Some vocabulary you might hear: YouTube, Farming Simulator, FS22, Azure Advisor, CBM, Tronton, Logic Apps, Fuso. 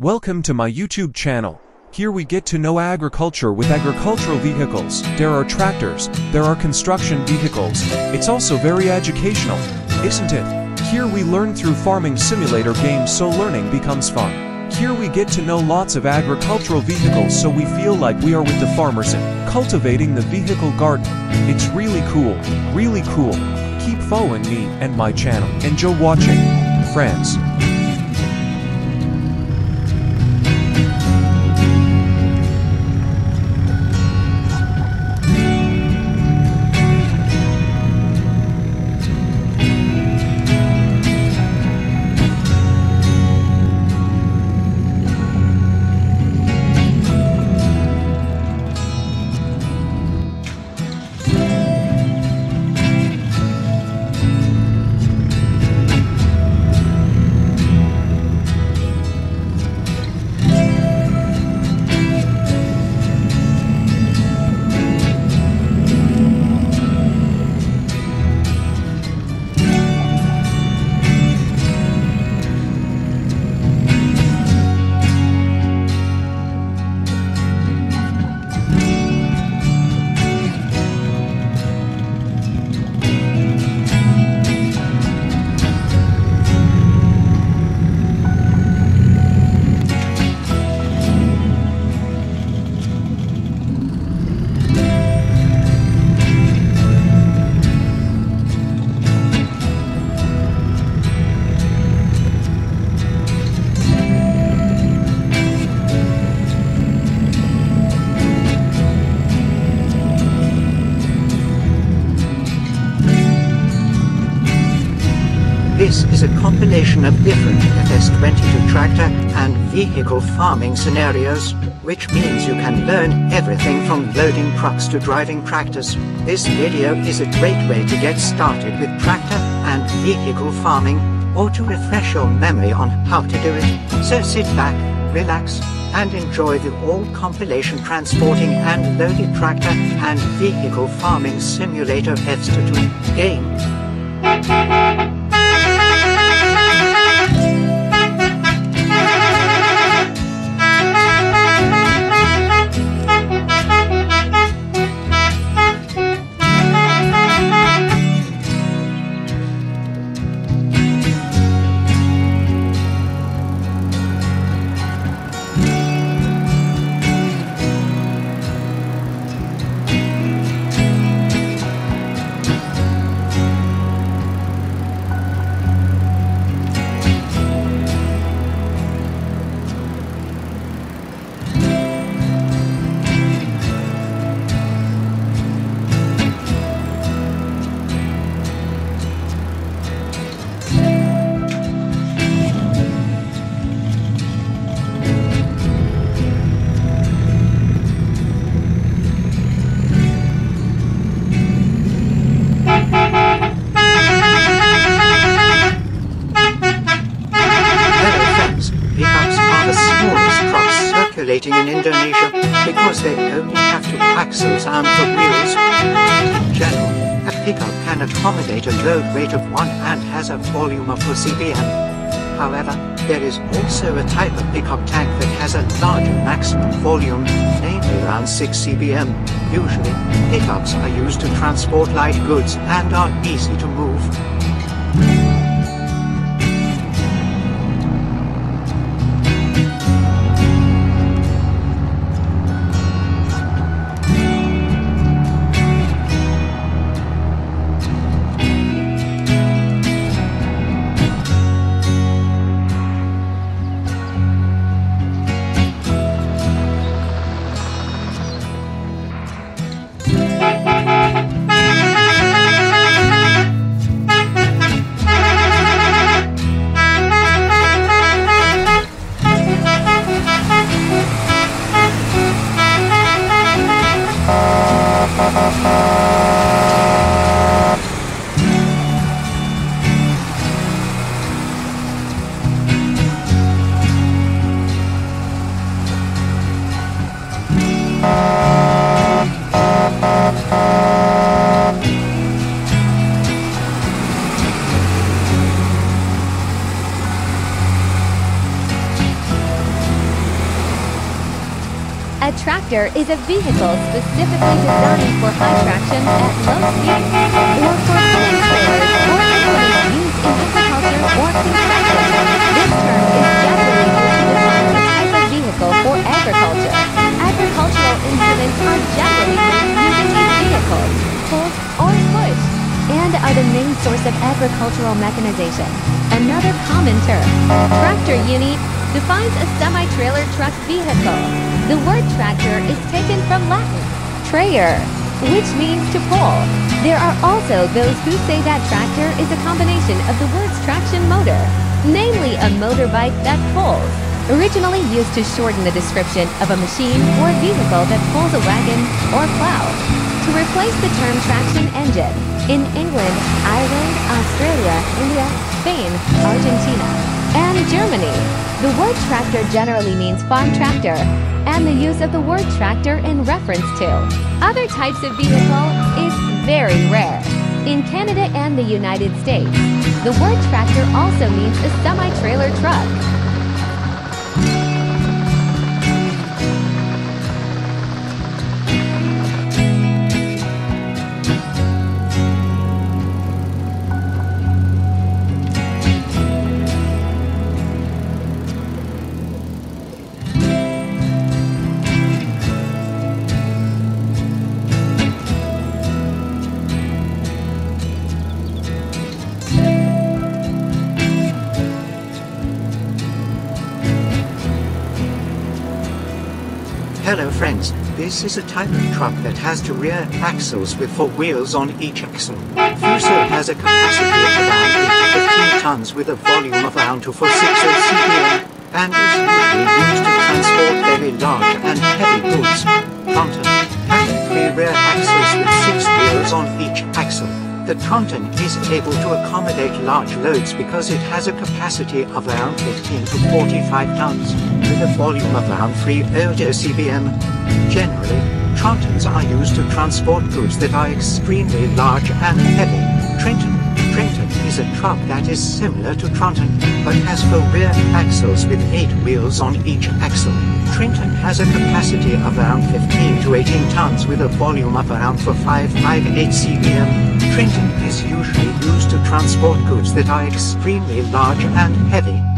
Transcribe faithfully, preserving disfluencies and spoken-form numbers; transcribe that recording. Welcome to my YouTube channel. Here we get to know agriculture with agricultural vehicles. There are tractors, there are construction vehicles. It's also very educational, isn't it? Here we learn through Farming Simulator games, so learning becomes fun. Here we get to know lots of agricultural vehicles, so we feel like we are with the farmers and cultivating the vehicle garden. It's really cool, really cool. Keep following me and my channel. Enjoy watching, friends. This is a combination of different F S twenty-two tractor and vehicle farming scenarios, which means you can learn everything from loading trucks to driving tractors. This video is a great way to get started with tractor and vehicle farming, or to refresh your memory on how to do it. So sit back, relax, and enjoy the all-compilation transporting and loaded tractor and vehicle farming simulator F S twenty-two game. In Indonesia, because they only have to axles and the wheels. In general, a pickup can accommodate a load rate of one and has a volume of four C B M. However, there is also a type of pickup tank that has a larger maximum volume, namely around six C B M. Usually, pickups are used to transport light goods and are easy to move. A tractor is a vehicle specifically designed for high traction at low speed, or for pulling trailers or implements used in agriculture or construction. This term is generally used to define the type of vehicle for agriculture. Agricultural implements are generally used in vehicles, tools, or push, and are the main source of agricultural mechanization. Another common term, tractor unit, defines a semi-trailer truck vehicle. The word tractor is taken from Latin, traer, which means to pull. There are also those who say that tractor is a combination of the words traction motor, namely a motorbike that pulls, originally used to shorten the description of a machine or vehicle that pulls a wagon or plow, to replace the term traction engine in England, Ireland, Australia, India, Spain, Argentina, and Germany. The word tractor generally means farm tractor, and the use of the word tractor in reference to other types of vehicle is very rare. In Canada and the United States, the word tractor also means a semi-trailer truck. Hello friends, this is a type of truck that has two rear axles with four wheels on each axle. Fuso has a capacity of around fifteen tons with a volume of around two hundred forty-six C B M, and is usually used to transport very large and heavy goods. Ponton has three rear axles with six wheels on each axle. The Tronton is able to accommodate large loads because it has a capacity of around fifteen to forty-five tons, with a volume of around three hundred C B M. Generally, Trontons are used to transport goods that are extremely large and heavy. Trenton. Trenton is a truck that is similar to Tronton, but has four rear axles with eight wheels on each axle. Trenton has a capacity of around fifteen to eighteen tons with a volume of around four thousand five hundred fifty-eight C B M. Trenton is usually used to transport goods that are extremely large and heavy.